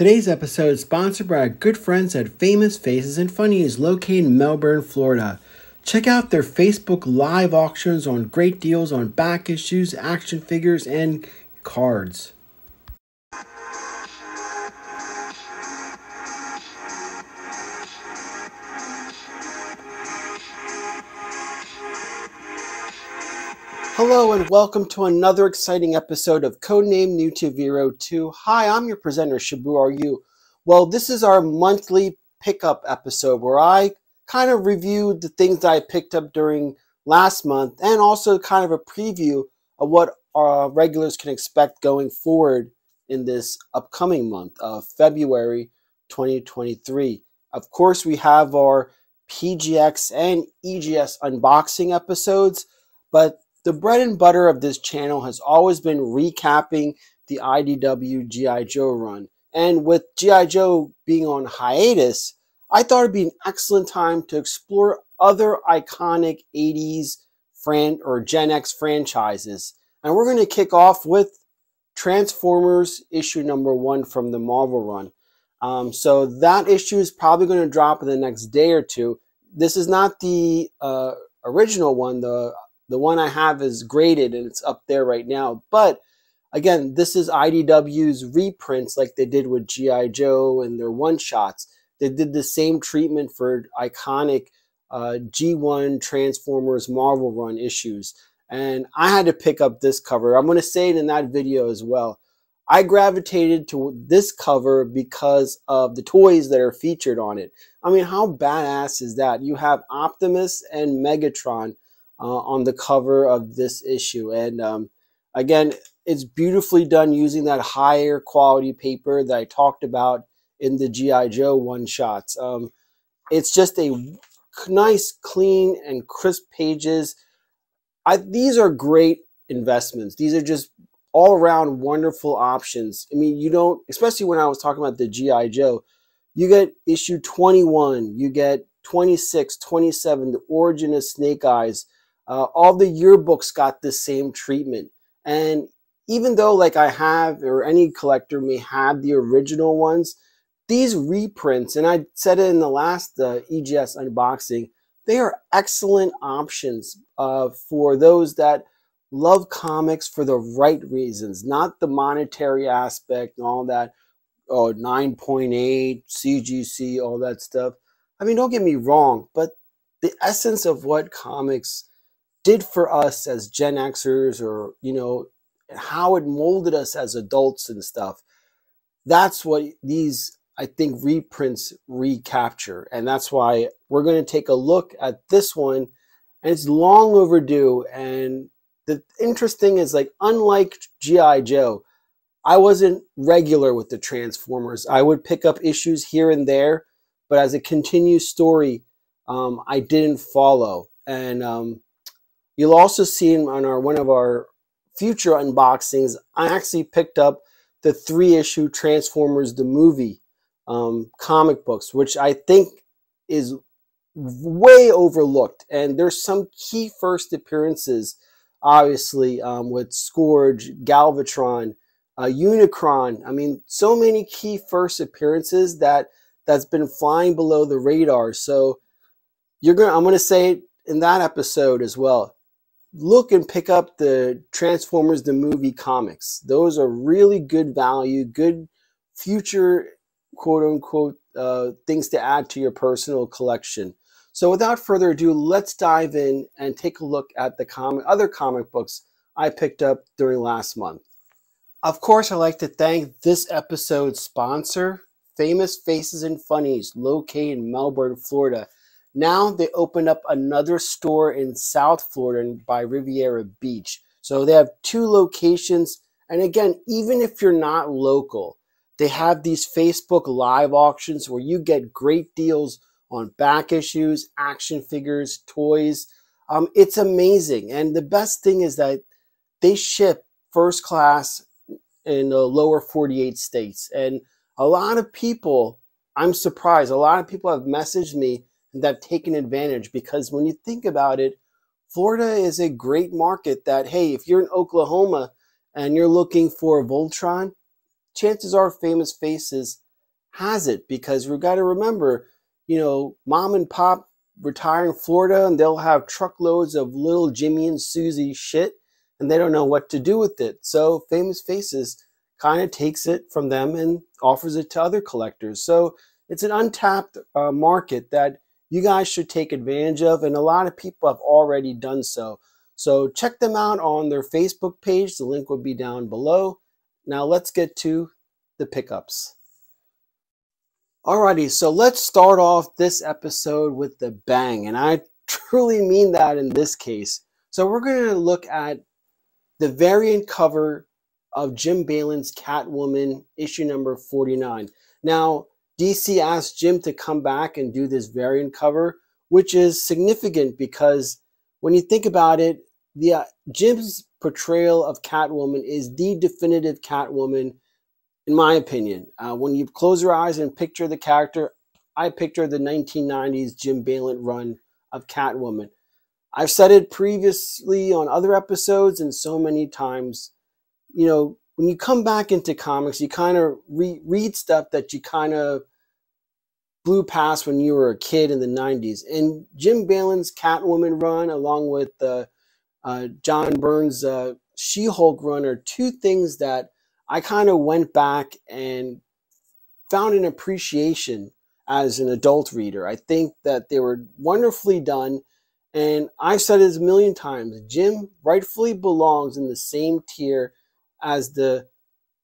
Today's episode is sponsored by our good friends at Famous Faces and Funnies, located in Melbourne, Florida. Check out their Facebook live auctions on great deals on back issues, action figures, and cards. Hello and welcome to another exciting episode of Codename New to Vero 2. Hi, I'm your presenter, Shabu. Are you? Well, this is our monthly pickup episode where I kind of review the things that I picked up during last month and also kind of a preview of what our regulars can expect going forward in this upcoming month of February 2023. Of course, we have our PGX and EGS unboxing episodes, but the bread and butter of this channel has always been recapping the IDW G.I. Joe run. And with G.I. Joe being on hiatus, I thought it'd be an excellent time to explore other iconic 80s or Gen X franchises. And we're going to kick off with Transformers issue number 1 from the Marvel run. So that issue is probably going to drop in the next day or two. This is not the original one. The one I have is graded and it's up there right now. But again, this is IDW's reprints like they did with G.I. Joe and their one-shots. They did the same treatment for iconic G1 Transformers Marvel run issues. And I had to pick up this cover. I'm going to say it in that video as well. I gravitated to this cover because of the toys that are featured on it. I mean, how badass is that? You have Optimus and Megatron on the cover of this issue, and again, it's beautifully done using that higher quality paper that I talked about in the G.I. Joe one-shots. It's just a nice, clean, and crisp pages. These are great investments. These are just all-around wonderful options. I mean, you don't, especially when I was talking about the G.I. Joe, you get issue 21, you get 26, 27, the origin of Snake Eyes. All the yearbooks got the same treatment. And even though like I have, or any collector may have the original ones, these reprints, and I said it in the last EGS unboxing, they are excellent options for those that love comics for the right reasons, not the monetary aspect and all that, oh, 9.8, CGC, all that stuff. I mean, don't get me wrong, but the essence of what comics did for us as Gen Xers, or you know, how it molded us as adults and stuff, that's what these, I think, reprints recapture. And that's why we're going to take a look at this one, and it's long overdue. And the interesting is, like, unlike G.I. Joe, I wasn't regular with the Transformers. I would pick up issues here and there, but as a continued story, I didn't follow. And you'll also see on one of our future unboxings, I actually picked up the 3-issue Transformers the Movie comic books, which I think is way overlooked. And there's some key first appearances, obviously, with Scourge, Galvatron, Unicron. I mean, so many key first appearances that's been flying below the radar. So I'm gonna say it in that episode as well. Look and pick up the Transformers the Movie comics. Those are really good value, good future quote-unquote things to add to your personal collection. So without further ado, let's dive in and take a look at the other comic books I picked up during last month. Of course, I'd like to thank this episode's sponsor, Famous Faces and Funnies, located in Melbourne, Florida. Now they opened up another store in South Florida by Riviera Beach. So they have 2 locations. And again, even if you're not local, they have these Facebook live auctions where you get great deals on back issues, action figures, toys. It's amazing. And the best thing is that they ship first class in the lower 48 states. And a lot of people, I'm surprised, a lot of people have messaged me that have taken advantage, because when you think about it, Florida is a great market that, hey, if you're in Oklahoma and you're looking for Voltron, chances are Famous Faces has it, because we've got to remember, you know, mom and pop retire in Florida and they'll have truckloads of little Jimmy and Susie shit and they don't know what to do with it. So Famous Faces kind of takes it from them and offers it to other collectors. So it's an untapped market that you guys should take advantage of, and a lot of people have already done so. So check them out on their Facebook page. The link will be down below. Now let's get to the pickups. Alrighty, so let's start off this episode with the bang, and I truly mean that in this case. So we're going to look at the variant cover of Jim Balent's Catwoman, issue number 49. Now, DC asked Jim to come back and do this variant cover, which is significant because when you think about it, the Jim's portrayal of Catwoman is the definitive Catwoman, in my opinion. When you close your eyes and picture the character, I picture the 1990s Jim Balent run of Catwoman. I've said it previously on other episodes and so many times, you know, when you come back into comics, you kind of read stuff that you kind of blew past when you were a kid in the 90s. And Jim Balent's Catwoman run, along with John Byrne's She-Hulk run, are two things that I kind of went back and found an appreciation as an adult reader. I think that they were wonderfully done. And I've said this a million times, Jim rightfully belongs in the same tier as the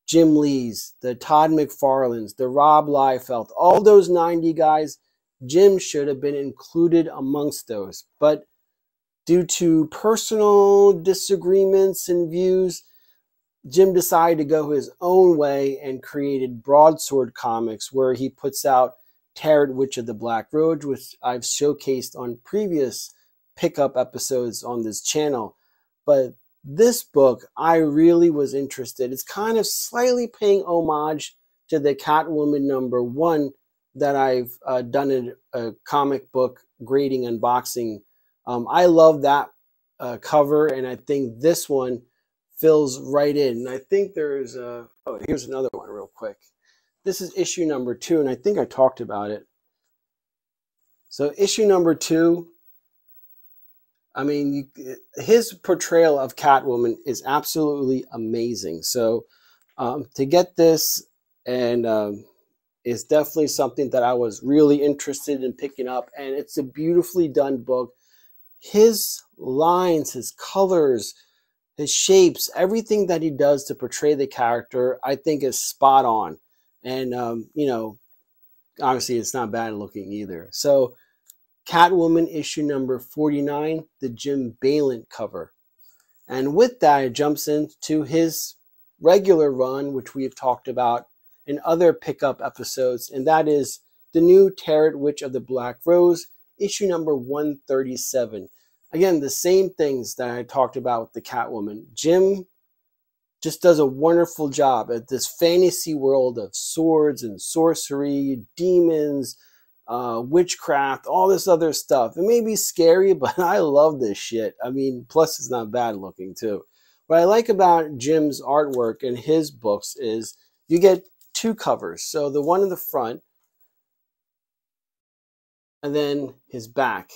Jim Lees, the Todd McFarlanes, the Rob Liefeld, all those 90 guys. Jim should have been included amongst those. But due to personal disagreements and views, Jim decided to go his own way and created Broadsword Comics, where he puts out Tarot Witch of the Black Rose, which I've showcased on previous pickup episodes on this channel. But this book, I really was interested. It's kind of slightly paying homage to the Catwoman #1 that I've done in a comic book grading unboxing. I love that cover, and I think this one fills right in. And I think there's a, oh, here's another one real quick. This is issue #2, and I think I talked about it. So issue #2, I mean, his portrayal of Catwoman is absolutely amazing. So to get this, and it's definitely something that I was really interested in picking up. And it's a beautifully done book. His lines, his colors, his shapes, everything that he does to portray the character, I think is spot on. And, you know, obviously it's not bad looking either. So Catwoman issue number 49, the Jim Balent cover. And with that, it jumps into his regular run, which we've talked about in other pickup episodes, and that is the new Tarot Witch of the Black Rose, issue number 137. Again, the same things that I talked about with the Catwoman. Jim just does a wonderful job at this fantasy world of swords and sorcery, demons, witchcraft, all this other stuff. It may be scary, but I love this shit. I mean, plus it's not bad looking too. What I like about Jim's artwork and his books is you get two covers. So the one in the front and then his back.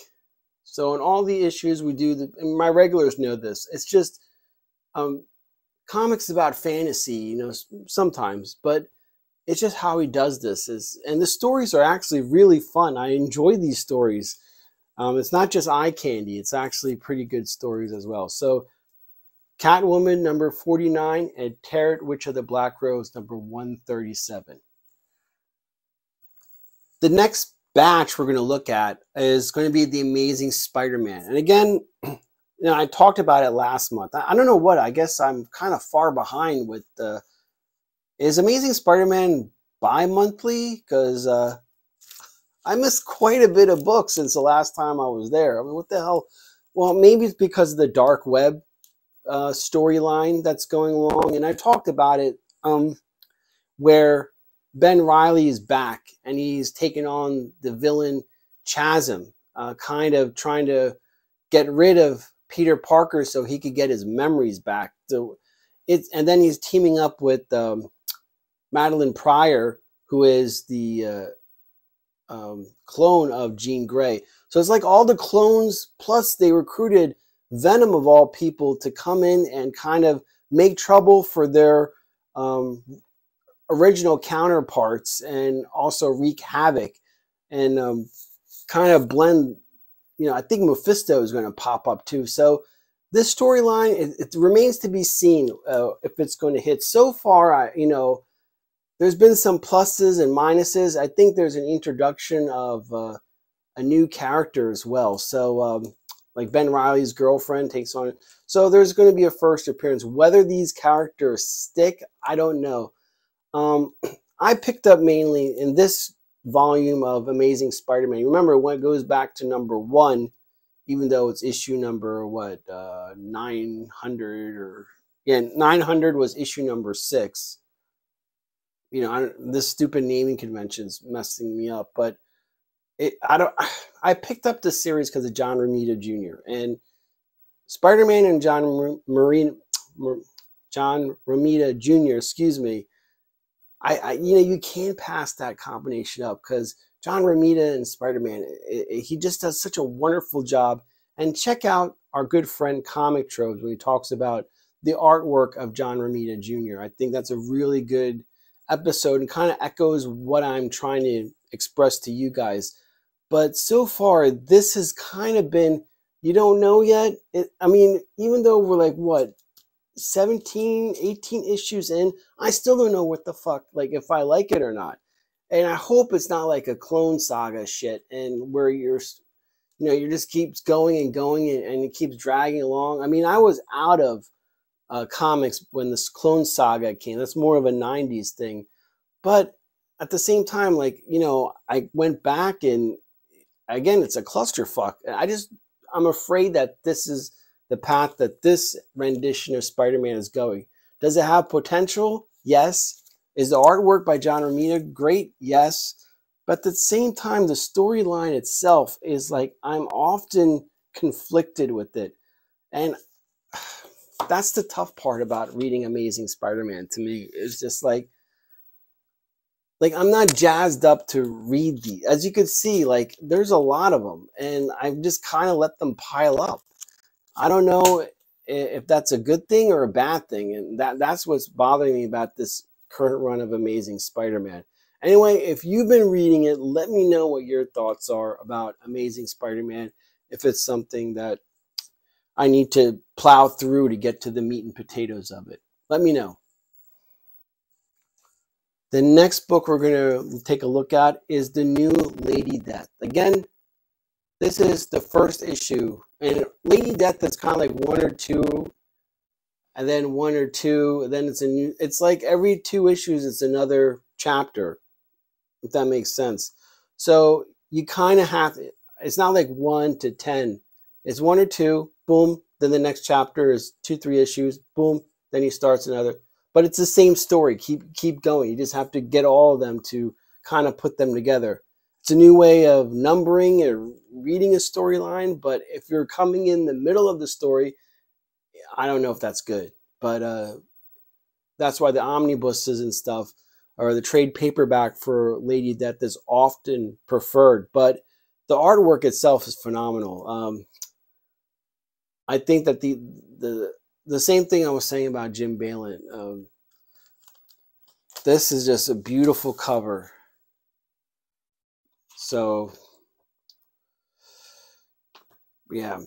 So in all the issues we do, and my regulars know this, it's just comics about fantasy, you know, sometimes, but it's just how he does this. And the stories are actually really fun. I enjoy these stories. It's not just eye candy. It's actually pretty good stories as well. So Catwoman number 49 and Tarot Witch of the Black Rose number 137. The next batch we're going to look at is going to be the Amazing Spider-Man. And again, you know, I talked about it last month. I don't know what. I guess I'm kind of far behind with the... Is Amazing Spider-Man bi-monthly? Because I missed quite a bit of books since the last time I was there. I mean, what the hell? Well, maybe it's because of the dark web storyline that's going along. And I talked about it where Ben Reilly is back and he's taking on the villain Chasm, kind of trying to get rid of Peter Parker so he could get his memories back. So, and then he's teaming up with... Madeline Pryor, who is the clone of Jean Grey. So it's like all the clones, plus they recruited Venom of all people to come in and kind of make trouble for their original counterparts and also wreak havoc and kind of blend. You know, I think Mephisto is going to pop up too. So this storyline, it remains to be seen if it's going to hit. So far, you know, there's been some pluses and minuses. I think there's an introduction of a new character as well. So like Ben Reilly's girlfriend takes on. So there's going to be a first appearance. Whether these characters stick, I don't know. I picked up mainly in this volume of Amazing Spider-Man. Remember, when it goes back to #1, even though it's issue number, what, 900 or... Yeah, 900 was issue #6. You know, this stupid naming convention's messing me up, but I picked up this series because of John Romita Jr. And Spider-Man and John Romita Jr., excuse me, you know, you can't pass that combination up because John Romita and Spider-Man, he just does such a wonderful job. And check out our good friend Comic Troves when he talks about the artwork of John Romita Jr. I think that's a really good episode and kind of echoes what I'm trying to express to you guys. But so far, this has kind of been, you don't know yet. I mean, even though we're like, what, 17, 18 issues in, I still don't know what the fuck, like if I like it or not. And I hope it's not like a Clone Saga shit and where you're, you know, you just keeps going and going and it keeps dragging along. I mean, I was out of comics when this Clone Saga came. That's more of a 90s thing. But at the same time, like, you know, I went back and again, it's a clusterfuck. I'm afraid that this is the path that this rendition of Spider-Man is going. Does it have potential? Yes. Is the artwork by John Romita great? Yes. But at the same time, the storyline itself is like, I'm often conflicted with it. And that's the tough part about reading Amazing Spider-Man to me. It's just like I'm not jazzed up to read these. As you can see, like there's a lot of them and I've just kind of let them pile up. I don't know if that's a good thing or a bad thing. And that's what's bothering me about this current run of Amazing Spider-Man. Anyway, if you've been reading it, let me know what your thoughts are about Amazing Spider-Man, if it's something that I need to plow through to get to the meat and potatoes of it. Let me know. The next book we're going to take a look at is the new Lady Death. Again, this is the first issue, and Lady Death is kind of like 1 or 2, and then 1 or 2, and then it's a new. It's like every 2 issues, it's another chapter, if that makes sense. So you kind of have. It's not like 1 to 10. It's 1 or 2. Boom. Then the next chapter is 2, 3 issues. Boom. Then he starts another. But it's the same story. Keep going. You just have to get all of them to kind of put them together. It's a new way of numbering and reading a storyline, but if you're coming in the middle of the story, I don't know if that's good. But that's why the omnibuses and stuff, or the trade paperback for Lady Death is often preferred. But the artwork itself is phenomenal. I think that the same thing I was saying about Jim Balent. This is just a beautiful cover. So, yeah,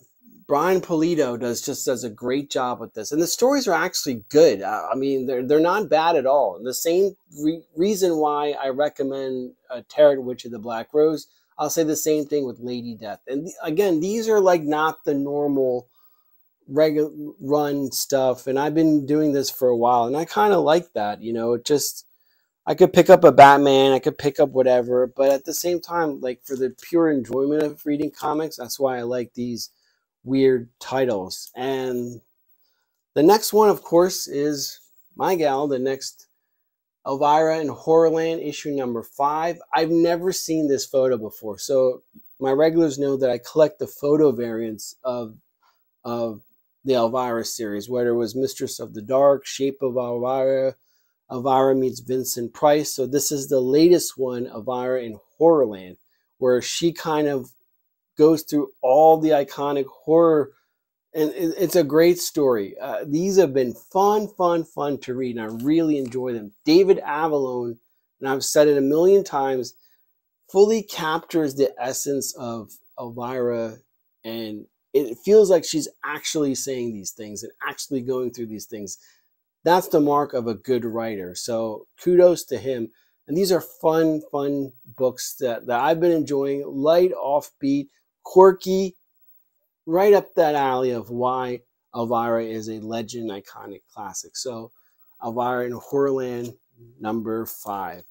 Brian Polito just does a great job with this. And the stories are actually good. I mean, they're not bad at all. And the same reason why I recommend Tarot Witch of the Black Rose, I'll say the same thing with Lady Death. And again, these are like not the normal regular run stuff. And I've been doing this for a while, and I kind of like that. You know, it just... I could pick up a Batman, I could pick up whatever, but at the same time, like for the pure enjoyment of reading comics, that's why I like these weird titles. And the next one, of course, is my gal, the next Elvira in Horrorland, issue #5. I've never seen this photo before, so my regulars know that I collect the photo variants of the Elvira series, whether it was Mistress of the Dark, Shape of Elvira, Elvira meets Vincent Price. So this is the latest one, Elvira in Horrorland, where she kind of goes through all the iconic horror, and it's a great story. These have been fun to read, and I really enjoy them. David Avalone, and I've said it a million times, fully captures the essence of Elvira, and it feels like she's actually saying these things and actually going through these things. That's the mark of a good writer. So kudos to him. And these are fun books that I've been enjoying. Light, offbeat, quirky, right up that alley of why Elvira is a legend, iconic classic. So Elvira in Horrorland, number 5.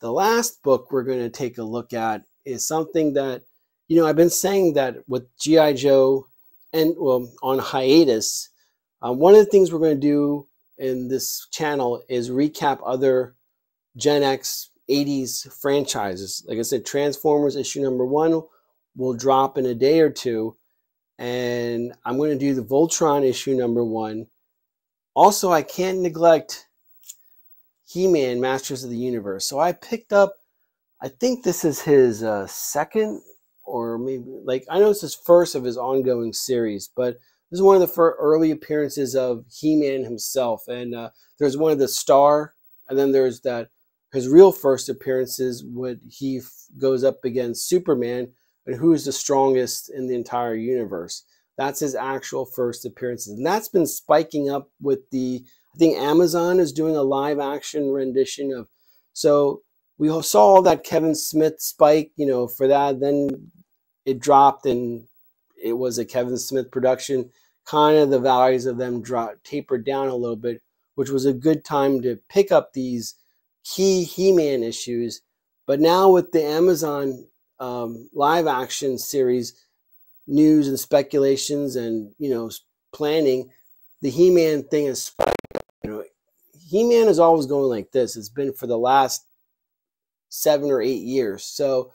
The last book we're going to take a look at is something that, you know, I've been saying that with G.I. Joe and, well, on hiatus, one of the things we're going to do in this channel is recap other Gen X 80s franchises. Like I said, Transformers issue number 1 will drop in a day or two, and I'm going to do the Voltron issue number 1. Also, I can't neglect He-Man, Masters of the Universe. So I picked up, I think this is his second, or maybe, like, I know it's his first of his ongoing series, but this is one of the early appearances of He-Man himself. And there's one of the Star, and then there's that his real first appearances when he goes up against Superman, and who is the strongest in the entire universe. That's his actual first appearances. And that's been spiking up with the, I think Amazon is doing a live action rendition of, so we saw that Kevin Smith spike, you know, for that, then it dropped and it was a Kevin Smith production. Kind of the values of them tapered down a little bit, which was a good time to pick up these key He-Man issues. But now with the Amazon live action series news and speculations and, you know, planning, the He-Man thing is spiked. You know, He-Man is always going like this. It's been for the last 7 or 8 years. So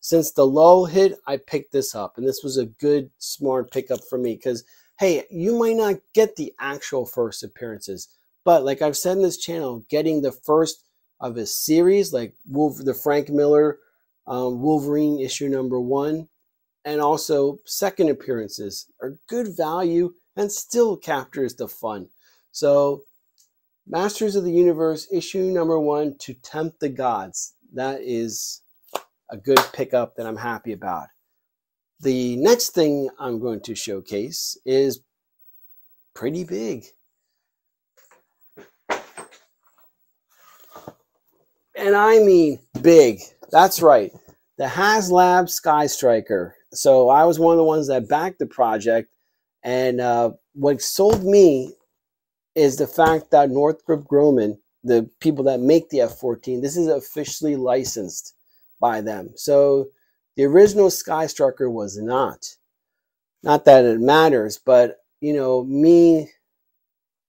since the lull hit, I picked this up, and this was a good, smart pickup for me because, hey, you might not get the actual first appearances, but like I've said in this channel, getting the first of a series, like the Frank Miller Wolverine issue number 1, and also second appearances are good value and still captures the fun. So Masters of the Universe issue number 1, To Tempt the Gods. That is a good pickup that I'm happy about. The next thing I'm going to showcase is pretty big. And I mean big. That's right. The HasLab Sky Striker. So I was one of the ones that backed the project. And what sold me is the fact that Northrop Grumman, the people that make the F-14, this is officially licensed by them. So the original Sky Striker was not. Not that it matters, but, you know, me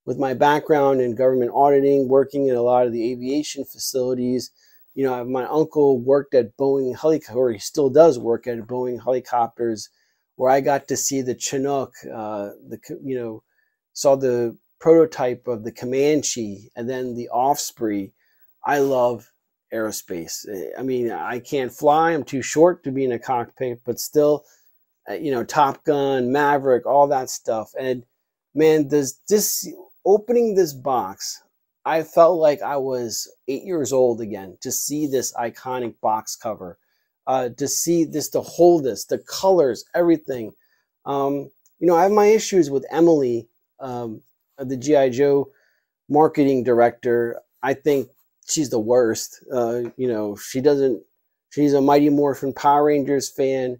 with my background in government auditing, working in a lot of the aviation facilities, you know, my uncle worked at Boeing Helicopters, or he still does work at Boeing Helicopters, where I got to see the Chinook, you know, saw the prototype of the Comanche, and then the Osprey. I love aerospace. I mean, I can't fly. I'm too short to be in a cockpit, but still, you know, Top Gun, Maverick, all that stuff. And man, does this, opening this box, I felt like I was 8 years old again to see this iconic box cover, to see this, to hold this, the colors, everything. You know, I have my issues with Emily, the G.I. Joe marketing director. I think she's the worst. You know, she's a Mighty Morphin Power Rangers fan,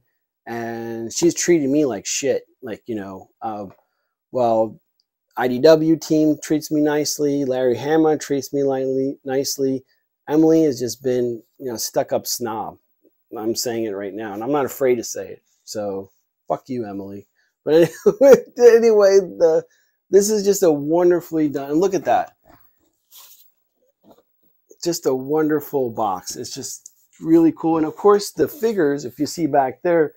and she's treating me like shit. Like, you know, well, IDW team treats me nicely. Larry Hama treats me nicely. Emily has just been, you know, stuck-up snob. I'm saying it right now, and I'm not afraid to say it. So fuck you, Emily. But anyway, this is just a wonderfully done. And look at that. Just a wonderful box. It's just really cool. And, of course, the figures, if you see back there,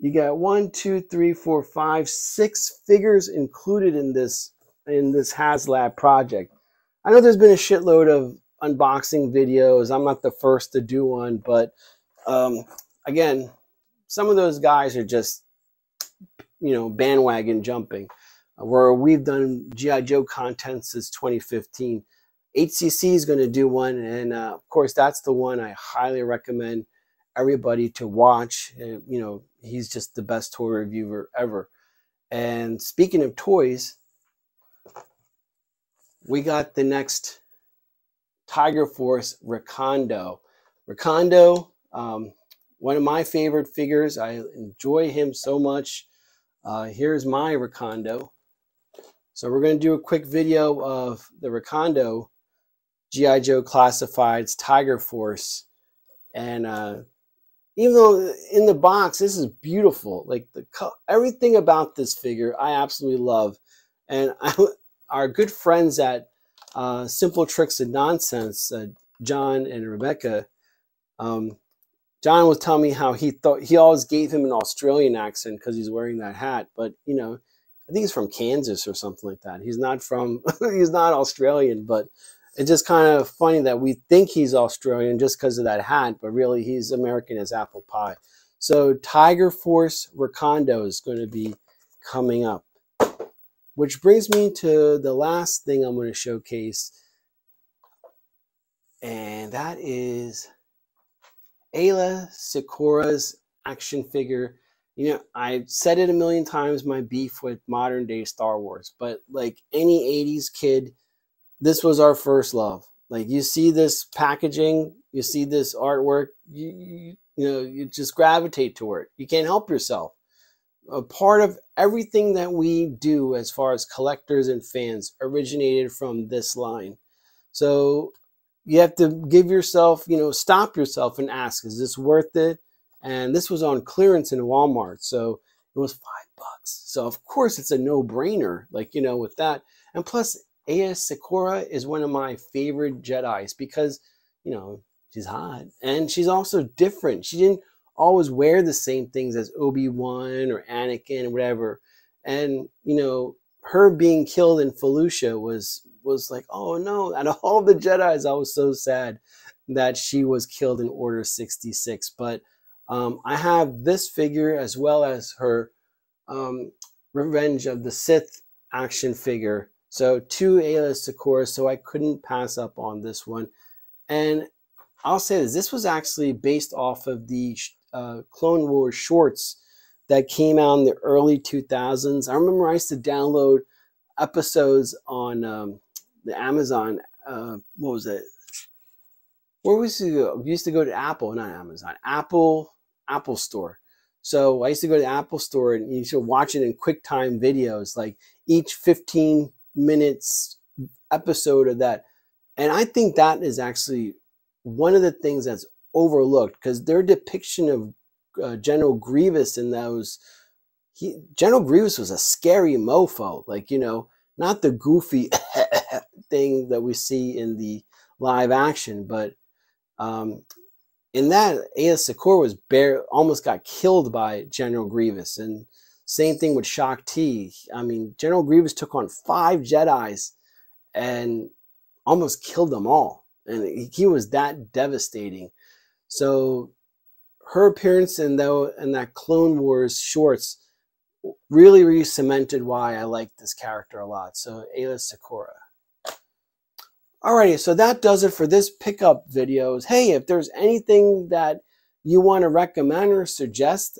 you got 1, 2, 3, 4, 5, 6 figures included in this HasLab project. I know there's been a shitload of unboxing videos. I'm not the first to do one, but again, some of those guys are just, you know, bandwagon jumping. Where we've done G.I. Joe content since 2015. HCC is going to do one, and of course, that's the one I highly recommend everybody to watch. You know, he's just the best toy reviewer ever. And speaking of toys, we got the next Tiger Force Recondo. Recondo, one of my favorite figures. I enjoy him so much. Here's my Recondo. So we're going to do a quick video of the Recondo G.I. Joe Classifieds Tiger Force. And even though in the box, this is beautiful. Like everything about this figure, I absolutely love. And our good friends at Simple Tricks and Nonsense, John and Rebecca, John was telling me how he thought he always gave him an Australian accent because he's wearing that hat. But, you know, I think he's from Kansas or something like that. He's not from, he's not Australian, but it's just kind of funny that we think he's Australian just because of that hat, but really he's American as apple pie. So Tiger Force Recondo is going to be coming up, which brings me to the last thing I'm going to showcase, and that is Aayla Secura's action figure. You know, I've said it a million times, my beef with modern day Star Wars, but like any 80s kid, this was our first love. Like, you see this packaging, you see this artwork, you know, you just gravitate toward it. You can't help yourself. A part of everything that we do as far as collectors and fans originated from this line. So you have to give yourself, you know, stop yourself and ask, is this worth it? And this was on clearance in Walmart, so it was $5. So of course it's a no-brainer, like, you know, with that. And plus, Aayla Secura is one of my favorite Jedis because, you know, she's hot and she's also different. She didn't always wear the same things as Obi-Wan or Anakin or whatever. And, you know, her being killed in Felucia was like, oh no, out of all the Jedis, I was so sad that she was killed in Order 66. But I have this figure as well as her Revenge of the Sith action figure. So two Aayla Secura, so I couldn't pass up on this one. And I'll say this was actually based off of the Clone Wars shorts that came out in the early 2000s. I remember I used to download episodes on the Amazon, what was it? Where was it? We used to go to Apple, not Amazon, Apple Store. So I used to go to the Apple Store and you should watch it in QuickTime videos, like each 15 minutes episode of that. And I think that is actually one of the things that's overlooked, because their depiction of General Grievous in those, General Grievous was a scary mofo, like, you know, not the goofy thing that we see in the live action, but in that, Aayla Secura was almost got killed by General Grievous. And same thing with Shakti. I mean, General Grievous took on 5 Jedis and almost killed them all. And he was that devastating. So her appearance in that Clone Wars shorts really re-cemented why I like this character a lot. So Aayla Secura. Alrighty, so that does it for this pickup videos. Hey, if there's anything that you want to recommend or suggest,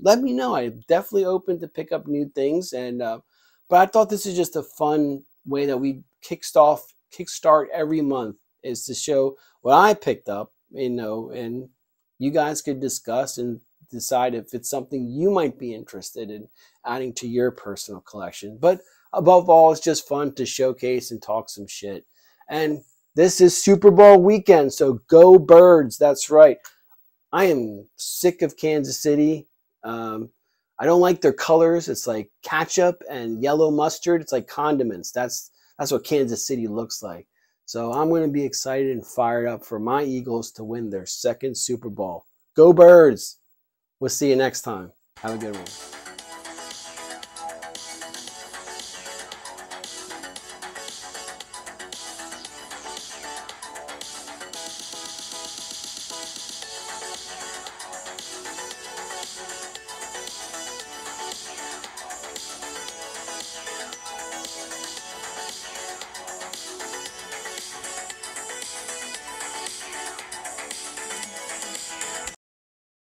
let me know. I'm definitely open to pick up new things. And but I thought this is just a fun way that we kickstart every month, is to show what I picked up, you know, and you guys could discuss and decide if it's something you might be interested in adding to your personal collection. But above all, it's just fun to showcase and talk some shit. And this is Super Bowl weekend, so go Birds. That's right. I am sick of Kansas City. I don't like their colors. It's like ketchup and yellow mustard. It's like condiments. That's what Kansas City looks like. So I'm going to be excited and fired up for my Eagles to win their second Super Bowl. Go Birds. We'll see you next time. Have a good one.